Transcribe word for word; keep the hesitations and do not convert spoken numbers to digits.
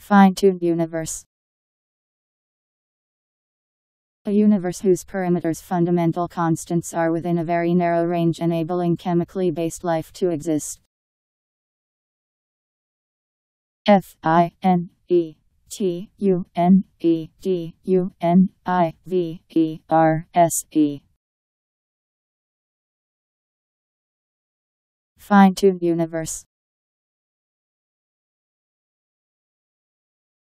Fine-tuned universe. A universe whose perimeter's fundamental constants are within a very narrow range, enabling chemically based life to exist. F I N E T U N E D U N I V E R S E. Fine-tuned universe.